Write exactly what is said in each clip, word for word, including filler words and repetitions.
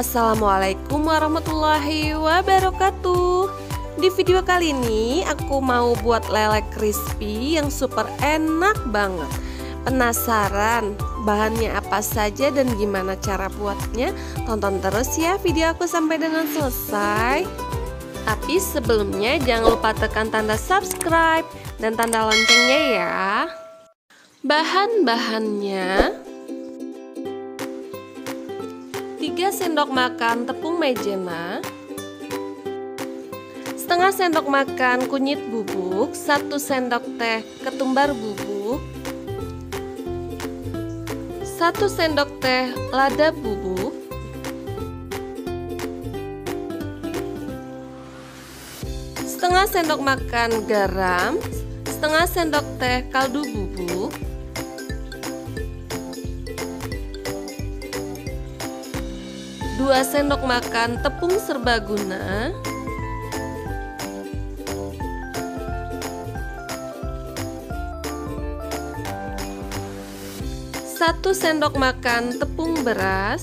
Assalamualaikum warahmatullahi wabarakatuh. Di video kali ini aku mau buat lele crispy yang super enak banget. Penasaran bahannya apa saja dan gimana cara buatnya? Tonton terus ya video aku sampai dengan selesai. Tapi sebelumnya jangan lupa tekan tanda subscribe dan tanda loncengnya ya. Bahan-bahannya tiga sendok makan tepung maizena, setengah sendok makan kunyit bubuk, satu sendok teh ketumbar bubuk, satu sendok teh lada bubuk, setengah sendok makan garam, setengah sendok teh kaldu bubuk, dua sendok makan tepung serbaguna, satu sendok makan tepung beras,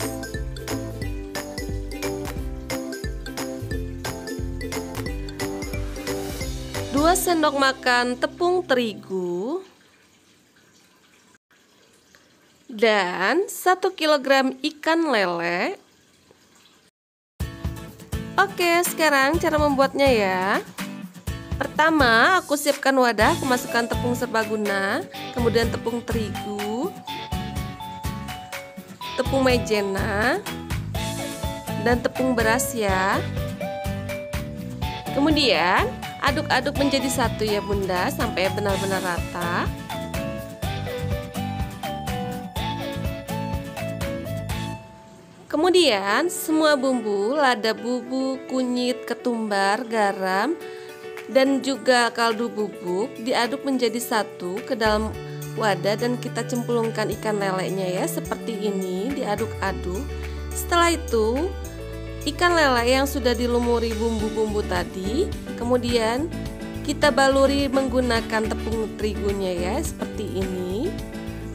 dua sendok makan tepung terigu, dan satu kilogram ikan lele. Oke, sekarang cara membuatnya ya. Pertama, aku siapkan wadah, aku masukkan tepung serbaguna, kemudian tepung terigu, tepung maizena, dan tepung beras ya. Kemudian, aduk-aduk menjadi satu ya Bunda, sampai benar-benar rata. Kemudian semua bumbu, lada bubuk, kunyit, ketumbar, garam, dan juga kaldu bubuk diaduk menjadi satu ke dalam wadah dan kita cemplungkan ikan lelenya ya seperti ini, diaduk-aduk. Setelah itu ikan lele yang sudah dilumuri bumbu-bumbu tadi, kemudian kita baluri menggunakan tepung terigunya ya seperti ini.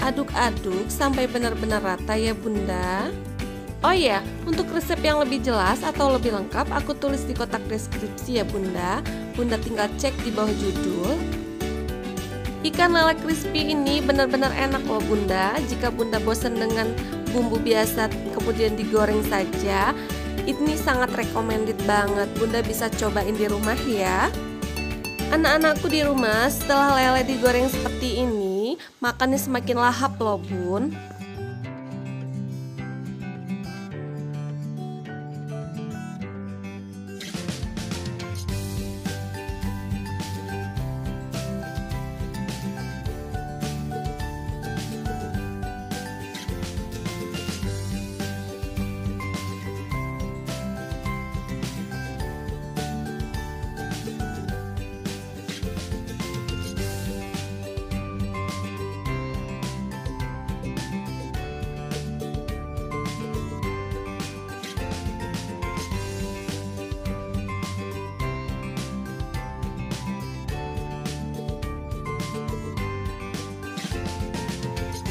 Aduk-aduk sampai benar-benar rata ya Bunda. Oh ya, untuk resep yang lebih jelas atau lebih lengkap aku tulis di kotak deskripsi ya Bunda. Bunda tinggal cek di bawah judul. Ikan lele crispy ini benar-benar enak loh Bunda. Jika Bunda bosan dengan bumbu biasa kemudian digoreng saja, ini sangat recommended banget. Bunda bisa cobain di rumah ya. Anak-anakku di rumah setelah lele digoreng seperti ini, makannya semakin lahap loh Bun.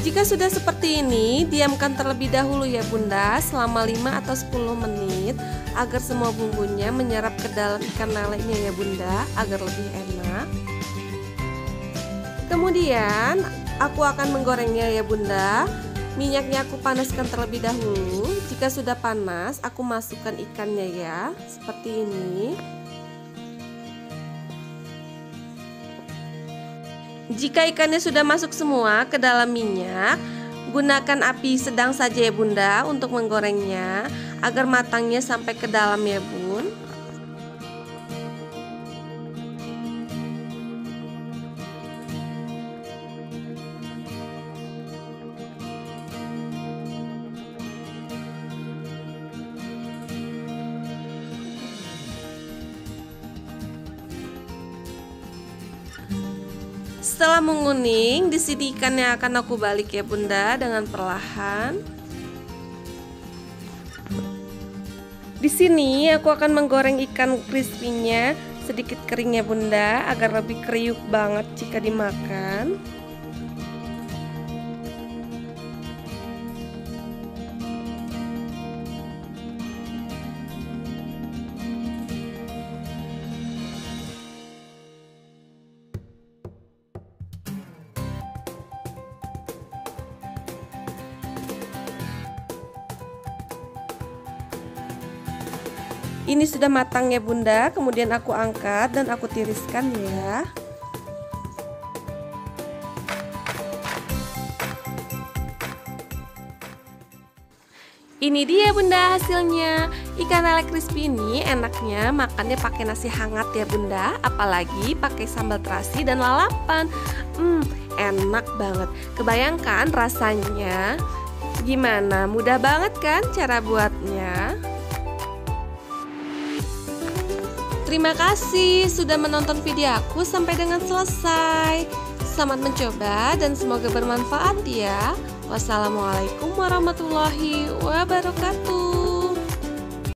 Jika sudah seperti ini, diamkan terlebih dahulu ya Bunda selama lima atau sepuluh menit agar semua bumbunya menyerap ke dalam ikan lelenya ya Bunda, agar lebih enak. Kemudian aku akan menggorengnya ya Bunda. Minyaknya aku panaskan terlebih dahulu. Jika sudah panas, aku masukkan ikannya ya, seperti ini. Jika ikannya sudah masuk semua ke dalam minyak, gunakan api sedang saja ya Bunda untuk menggorengnya agar matangnya sampai ke dalam ya Bun. Setelah menguning, di sini ikannya akan aku balik ya Bunda dengan perlahan. Di sini aku akan menggoreng ikan crispy-nya sedikit kering ya Bunda agar lebih kriuk banget jika dimakan. Ini sudah matang ya Bunda, kemudian aku angkat dan aku tiriskan ya. Ini dia Bunda hasilnya. Ikan lele crispy ini enaknya makannya pakai nasi hangat ya Bunda, apalagi pakai sambal terasi dan lalapan. Hmm, enak banget. Kebayangkan rasanya gimana? Mudah banget kan cara buatnya? Terima kasih sudah menonton video aku sampai dengan selesai. Selamat mencoba dan semoga bermanfaat ya. Wassalamualaikum warahmatullahi wabarakatuh.